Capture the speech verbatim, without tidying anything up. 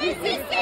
Resistance!